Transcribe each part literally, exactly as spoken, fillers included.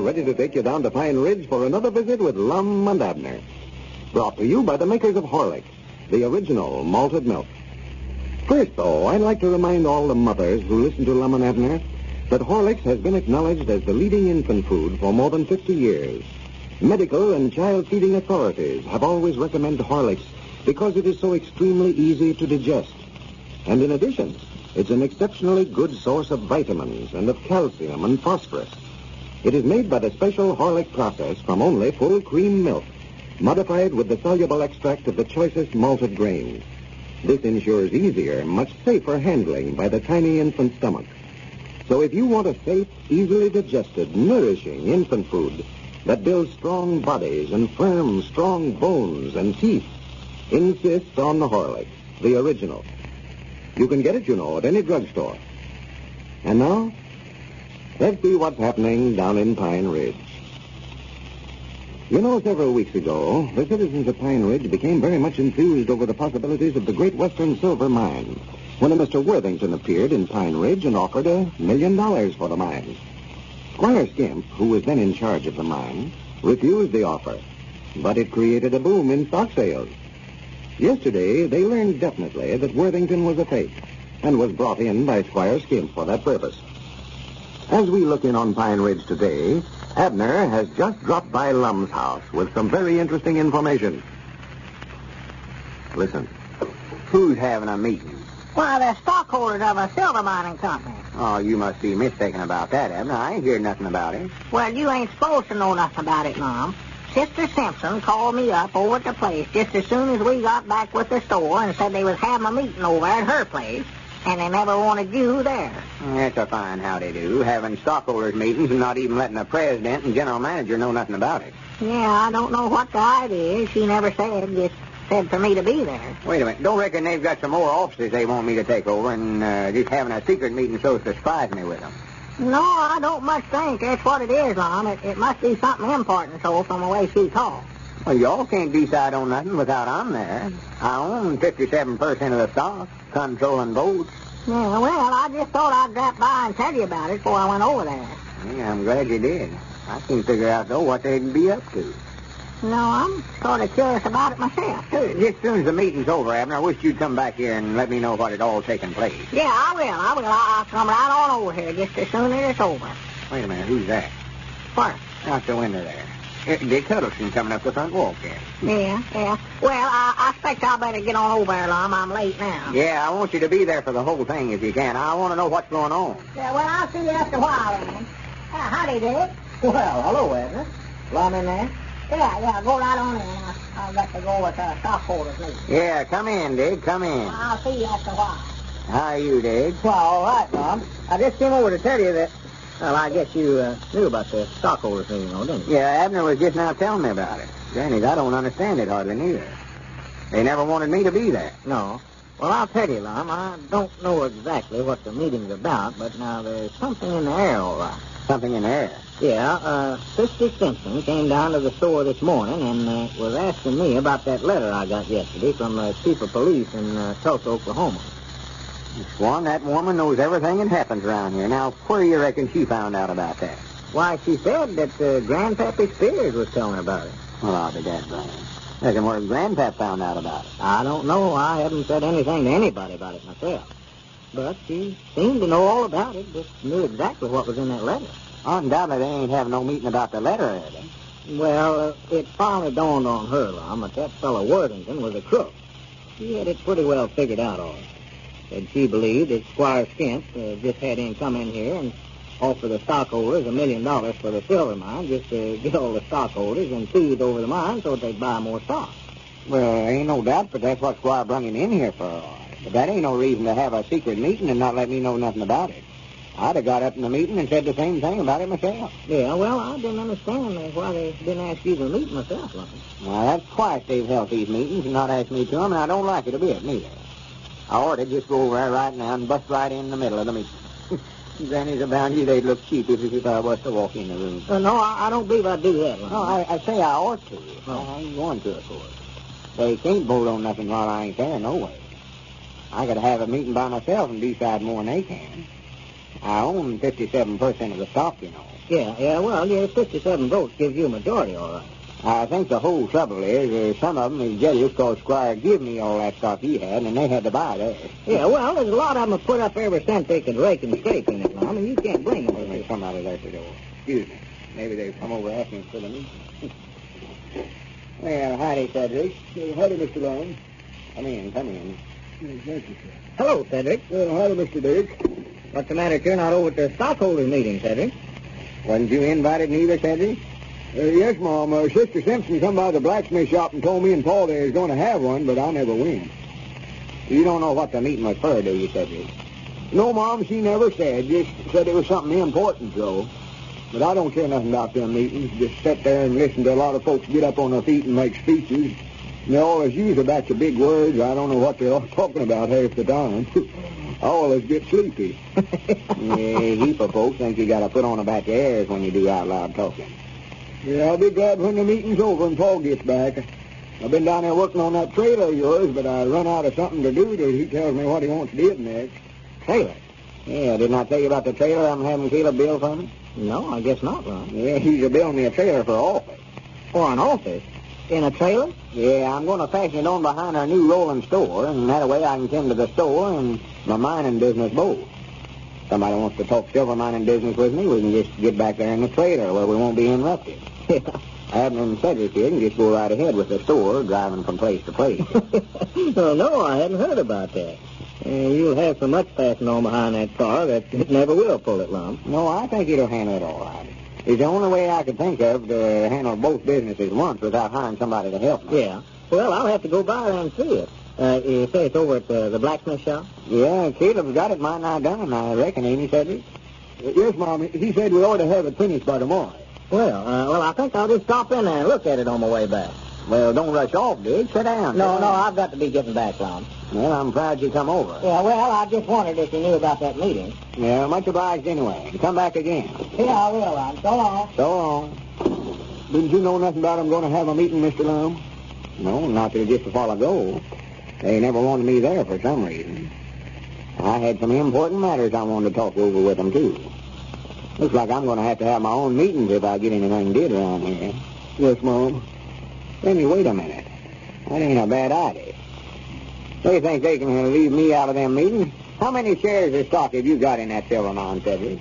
ready to take you down to Pine Ridge for another visit with Lum and Abner. Brought to you by the makers of Horlicks, the original malted milk. First, though, I'd like to remind all the mothers who listen to Lum and Abner that Horlicks has been acknowledged as the leading infant food for more than fifty years. Medical and child-feeding authorities have always recommended Horlicks because it is so extremely easy to digest. And in addition, it's an exceptionally good source of vitamins and of calcium and phosphorus. It is made by the special Horlick process from only full cream milk, modified with the soluble extract of the choicest malted grain. This ensures easier, much safer handling by the tiny infant stomach. So if you want a safe, easily digested, nourishing infant food that builds strong bodies and firm, strong bones and teeth, insist on the Horlicks, the original. You can get it, you know, at any drugstore. And now, let's see what's happening down in Pine Ridge. You know, several weeks ago, the citizens of Pine Ridge became very much enthused over the possibilities of the Great Western Silver Mine when a Mister Worthington appeared in Pine Ridge and offered a million dollars for the mine. Squire Skimp, who was then in charge of the mine, refused the offer, but it created a boom in stock sales. Yesterday, they learned definitely that Worthington was a fake and was brought in by Squire Skimp for that purpose. As we look in on Pine Ridge today, Abner has just dropped by Lum's house with some very interesting information. Listen. Who's having a meeting? Why, they're stockholders of a silver mining company. Oh, you must be mistaken about that, Abner. I ain't heard nothing about it. Well, you ain't supposed to know nothing about it, Lum. Sister Simpson called me up over at the place just as soon as we got back with the store and said they was having a meeting over at her place, and they never wanted you there. That's a fine how they do, having stockholders' meetings and not even letting the president and general manager know nothing about it. Yeah, I don't know what the idea is. She never said, just said for me to be there. Wait a minute. Don't reckon they've got some more offices they want me to take over and uh, just having a secret meeting so as to surprise me with them? No, I don't much think that's what it is, Lum. It, it must be something important, so, from the way she talks. Well, y'all can't decide on nothing without I'm there. I own fifty-seven percent of the stock, controlling votes. Yeah, well, I just thought I'd drop by and tell you about it before I went over there. Yeah, I'm glad you did. I couldn't figure out, though, what they'd be up to. No, I'm sort of curious about it myself. Just as soon as the meeting's over, Abner, I wish you'd come back here and let me know what had all taken place. Yeah, I will. I will. I'll come right on over here just as soon as it's over. Wait a minute. Who's that? What? Out the window there. Dick Huddleston coming up the front walk there. Yeah, yeah. Well, I, I expect I better get on over there, Lum. I'm late now. Yeah, I want you to be there for the whole thing if you can. I want to know what's going on. Yeah, well, I'll see you after a while, then. Uh, howdy, Dick. Well, hello, Abner. Lum in there? Yeah, yeah, go right on in. I, I've got to go with the uh, stockholders meeting. Yeah, come in, Dick, come in. Well, I'll see you after a while. How are you, Dick? Well, all right, Lum. I just came over to tell you that, well, I guess you uh, knew about the stockholders meeting, though, didn't you? Yeah, Abner was just now telling me about it. Granny, I don't understand it hardly neither. They never wanted me to be there. No. Well, I'll tell you, Lum, I don't know exactly what the meeting's about, but now there's something in the air, all right. Something in the air? Yeah, uh, Sister Simpson came down to the store this morning and uh, was asking me about that letter I got yesterday from the uh, chief of police in uh, Tulsa, Oklahoma. Swan, that woman knows everything that happens around here. Now, where do you reckon she found out about that? Why, she said that uh, Grandpappy Spears was telling her about it. Well, I'll be that blind. Reckon where Grandpap found out about it. I don't know. I haven't said anything to anybody about it myself. But she seemed to know all about it, just knew exactly what was in that letter. Undoubtedly, they ain't having no meeting about the letter, are they? Well, uh, it finally dawned on her, Lum, that that fellow Worthington was a crook. She had it pretty well figured out all. And she believed that Squire Skint uh, just had him come in here and offer the stockholders a million dollars for the silver mine just to get all the stockholders and feed over the mine so that they'd buy more stock. Well, ain't no doubt, but that's what Squire brung him in here for. But that ain't no reason to have a secret meeting and not let me know nothing about it. I'd have got up in the meeting and said the same thing about it myself. Yeah, well, I didn't understand why they didn't ask you to meet myself, Lum. Well, that's twice they've held these meetings and not asked me to them, and I don't like it a bit, neither. I ought to just go over there right now and bust right in the middle of the meeting. Granny's about you, they'd look cheap if, if I was to walk in the room. Uh, no, I, I don't believe I'd do that, Lum. No, I, I say I ought to. Oh. I ain't going to, of course. They can't bolt on nothing while I ain't there, no way. I could have a meeting by myself and decide more than they can. I own fifty-seven percent of the stock, you know. Yeah, yeah, well, your fifty-seven votes gives you a majority, all right. I think the whole trouble is uh, some of them is jealous because Squire gave me all that stuff he had, and they had to buy theirs. Yeah, well, there's a lot of them that put up every cent they could rake and scrape in it, Mom, and you can't blame them. There's somebody there at the door. Excuse me. Maybe they've come over asking for the meeting. Well, howdy, Cedric. Well, howdy, Mister Long. Come in, come in. Thank you, sir. Hello, Cedric. Well, howdy, Mister Dick. What's the matter? You're not over at the stockholders' meeting, Cedric. Wasn't you invited neither, Cedric? Uh, yes, Mom. Uh, Sister Simpson come by the blacksmith shop and told me and Paul they was going to have one, but I never went. You don't know what the meeting was for, do you, Cedric? No, Mom, she never said. Just said it was something important, though. But I don't care nothing about them meetings. Just sit there and listen to a lot of folks get up on their feet and make speeches. And they always use a batch of big words. I don't know what they're all talking about half the time. I always get sleepy. Yeah, a heap of folks think you got to put on a batch of airs when you do out loud talking. Yeah, I'll be glad when the meeting's over and Paul gets back. I've been down there working on that trailer of yours, but I run out of something to do till he tells me what he wants did next. Trailer? Yeah, didn't I tell you about the trailer I'm having Caleb build for me? No, I guess not, Ron. Yeah, he's a building me a trailer for an office. For an office? In a trailer? Yeah, I'm going to fashion it on behind our new rolling store, and that way I can come to the store and my mining business both. Somebody wants to talk silver mining business with me, we can just get back there in the trailer where we won't be interrupted. Abner and Cedric here can just go right ahead with the store, driving from place to place. Well, no, I hadn't heard about that. Uh, you'll have so much fastened on behind that car that it never will pull it, Lum. No, I think it'll handle it all right. It's the only way I could think of to handle both businesses once without hiring somebody to help me. Yeah. Well, I'll have to go by and see it. Uh, you say it's over at the, the blacksmith shop? Yeah, Caleb's got it mine now done, I reckon, ain't he, Cedric? Yes, Mom. He said we ought to have it finished by tomorrow. Well, uh, well, I think I'll just stop in there and look at it on my way back. Well, don't rush off, dude. Sit down. No, no, I've got to be getting back, Lon. Well, I'm glad you come over. Yeah, well, I just wondered if you knew about that meeting. Yeah, much obliged anyway. Come back again. Yeah, I will, Lon. So long. So long. Didn't you know nothing about I'm going to have a meeting, Mister Lum? No, not till just a while ago. They never wanted me there for some reason. I had some important matters I wanted to talk over with them, too. Looks like I'm going to have to have my own meetings if I get anything did around here. Yes, Mom. Let me wait a minute. That ain't a bad idea. They think they can leave me out of them meetings. How many shares of stock have you got in that silver mine, Cedric?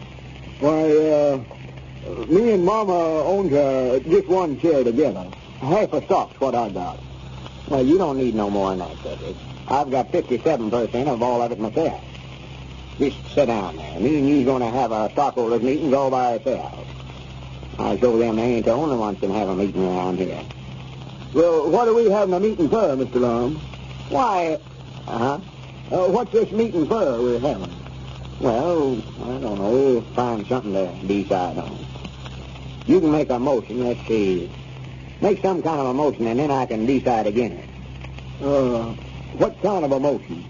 Why, uh, me and Mama owns uh, just one share together. Half a stock's what I got. Well, you don't need no more than that, Cedric. I've got fifty-seven percent of all of it myself. Just sit down there. Me and you's going to have our stockholders' meetings all by ourselves. I'll show them they ain't the only ones can have a meeting around here. Well, what are we having a meeting for, Mister Lum? Why, uh-huh. Uh, what's this meeting for we're having? Well, I don't know. We'll find something to decide on. You can make a motion. Let's see. Make some kind of a motion, and then I can decide again. Uh, what kind of a motion?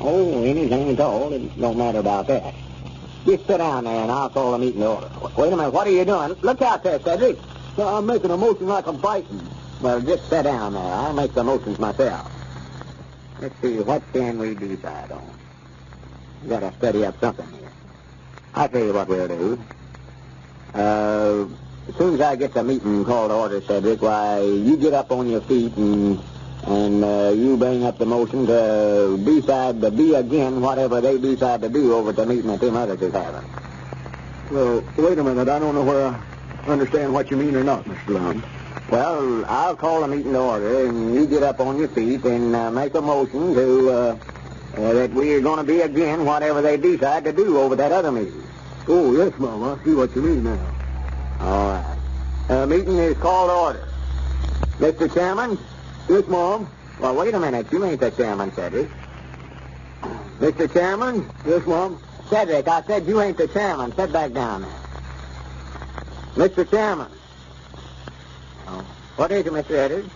Oh, anything at all. It don't matter about that. Just sit down there, and I'll call the meeting to order. Wait a minute. What are you doing? Look out there, Cedric. Well, I'm making a motion like I'm fighting. Well, just sit down there. I'll make the motions myself. Let's see, what can we decide on? We've got to study up something here. I'll tell you what we'll do. Uh, as soon as I get the meeting called to order, Cedric, why, you get up on your feet and and uh, you bring up the motion to decide to be again whatever they decide to do over at the meeting that them others is having. Well, wait a minute. I don't know where I understand what you mean or not, Mister Lum. Well, I'll call a meeting to order, and you get up on your feet and uh, make a motion to uh, uh, that we're going to be again whatever they decide to do over that other meeting. Oh, yes, Mom. I see what you mean now. All right. The uh, meeting is called to order. Mister Chairman? Yes, Mom? Well, wait a minute. You ain't the chairman, Cedric. Mister Chairman? Yes, Mom? Cedric, I said you ain't the chairman. Sit back down there. Mister Chairman? What is it, Mister Edwards?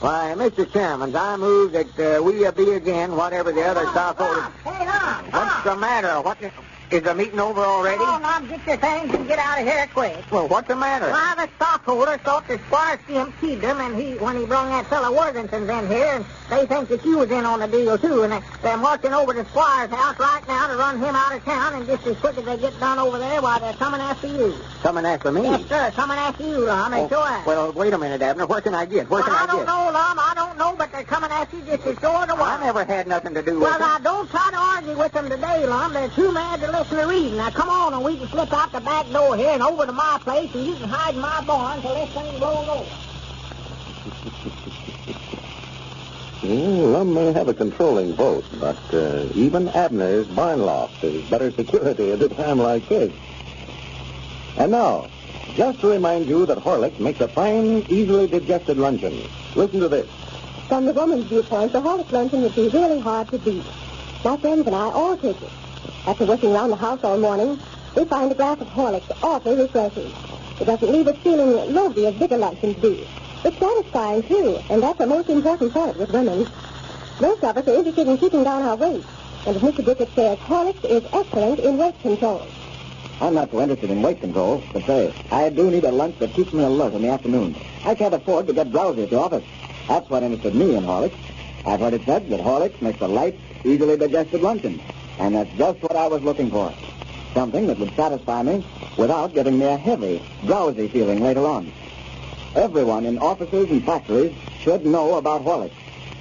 Why, Mister Chairman, I move that uh, we be again whatever the other stockholders... Hey, Lum! on. What's the matter? What is, is the meeting over already? Come on, Mom, get your things and get out of here quick. Well, what's the matter? Why, the stockholder thought that Squire Skimp cheated him, and he, when he brung that fellow Worthington's in here, and they think that you was in on the deal, too, and they're marching over to Squire's house right now to run him out of town, and just as quick as they get done over there, why, they're coming after you. Coming after me? Yes, sir, coming after you, Lum, it's oh, your ass. Well, wait a minute, Abner, where can I get? Where well, can I, I get? I don't know, Lum, I don't know, but they're coming after you just as sure as a while. I never had nothing to do with well, them. Well, now, don't try to argue with them today, Lum. They're too mad to listen to reason. Now, come on, and we can slip out the back door here and over to my place, and you can hide in my barn till this thing blows over. Mm, Lum may have a controlling vote, but uh, even Abner's barn loft is better security at a time like this. And now, just to remind you that Horlicks makes a fine, easily digested luncheon. Listen to this. From the woman's viewpoint, the Horlicks luncheon would be really hard to beat. My friends and I all take it. After working around the house all morning, we find a glass of Horlicks awfully refreshing. It doesn't leave us feeling lonely as bigger luncheons do. It's satisfying, too, and that's the most important part with women. Most of us are interested in keeping down our weight, and as Mister Brickert says, Horlicks is excellent in weight control. I'm not so interested in weight control, but say, I do need a lunch that keeps me alert in the afternoon. I can't afford to get drowsy at the office. That's what interested me in Horlicks. I've heard it said that Horlicks makes a light, easily digested luncheon, and that's just what I was looking for. Something that would satisfy me without giving me a heavy, drowsy feeling later on. Everyone in offices and factories should know about Horlicks.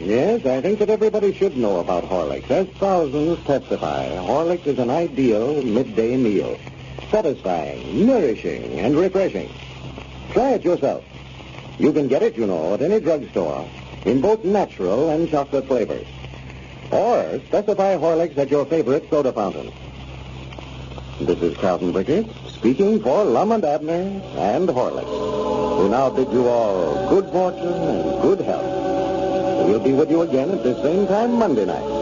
Yes, I think that everybody should know about Horlicks. As thousands testify, Horlicks is an ideal midday meal. Satisfying, nourishing, and refreshing. Try it yourself. You can get it, you know, at any drugstore, in both natural and chocolate flavors. Or specify Horlicks at your favorite soda fountain. This is Carlton Brickert, speaking for Lum and Abner and Horlicks. We now bid you all good fortune and good health. We'll be with you again at this same time Monday night.